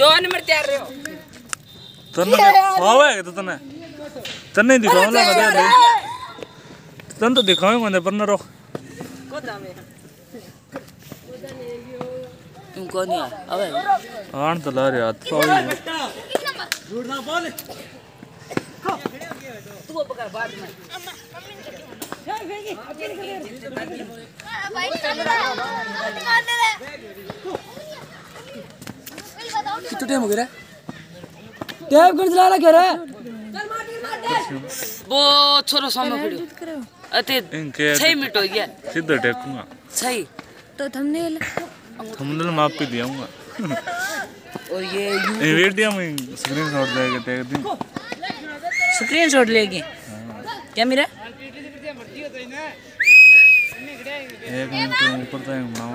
दो नंबर तैयार रहो तन्ने खावे तो तन्ने तन्ने दिखाओ ना बता तन तो दिखावे बंदे पर न रो कोदा में तुम कौन है अबे आन तो ला रे हाथ पावे जुड़ना बोल तू पकड़ बात में कितना टाइम हो गया टाइम कर चला रहा क्या रे वो छोरो सामने खड़े अते 6 मिनट हो गया सीधा टेकूंगा सही तो थंबनेल माप पे दियाऊंगा और ये वीडियो में स्क्रीनशॉट लेके देख दिन स्क्रीनशॉट लेके क्या मेरा एक मिनट ऊपर तक घुमाओ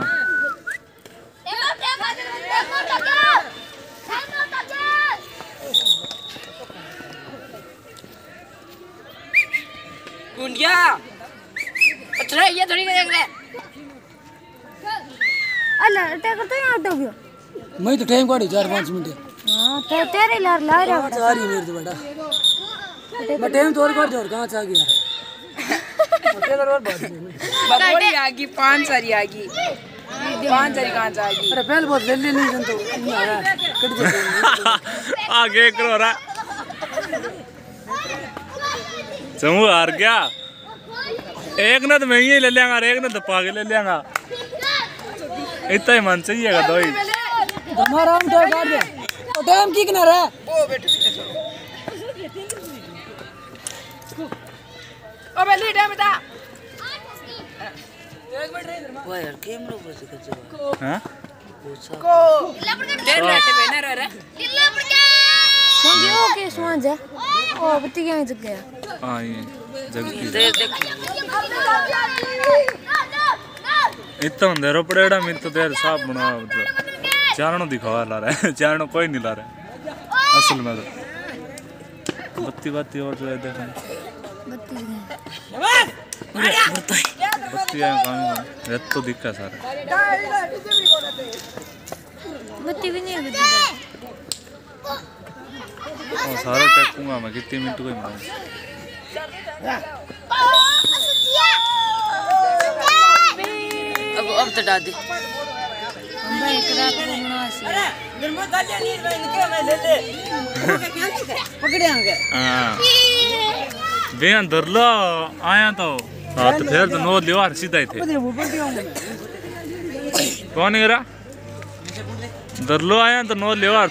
गुंडिया अच्छा ये थोड़ी देख ले अल्लाह अटैक करते हैं आउट हो गया मैं तो टाइम काट 4-5 मिनट हां तो तेरे लार ला रहा है जा रही मेरे तो बेटा मैं टाइम तोड़ काट और कहां जा गया तेरे और बाबूड़ी आ गई 5 सारी आ गई 5 सारी कहां जा गई अरे पहले बहुत जल्दी नहीं जन तो कट गया आगे करो रा समूह हार गया एक ना तो मैं ही ले लेगा एक ना तो पागल ले लेगा इतना ही मन चाहिए का दोई हमारा हम टाइम काट दे तो टाइम की किनारा वो बैठो अबे ले टाइम बता एक मिनट इधर मां ओए यार कैमरा ऊपर से कर दो हां को देर रात में ना रे लीला पड़ गया समझो के सुन जा ओ बत्ती क्या जग गया हां ये जगती देख देख इतना अंधेरा पड़ेड़ा मैं तो तेरे साफ बना मतलब चारणो दिखावा ला रहा है चारणो कोई नहीं ला रहा असल में तो बत्ती बत्ती और जो है देखो बत्ती बत्ती है काम रेत तो दिख रहा सारा बत्ती भी नहीं है और सारा टेकूंगा मैं कितने मिनट को मारूं अब तो डाल दे एक रात को मुनासिब अरे निर्मल डालिया नहीं भाई निकल मैं ले ले पकड़े आगे हां बेन धरला आया तो हाथ फेर तो नो दीवार सीधा ही थे कौन है रा धरलो आया तो नो दीवार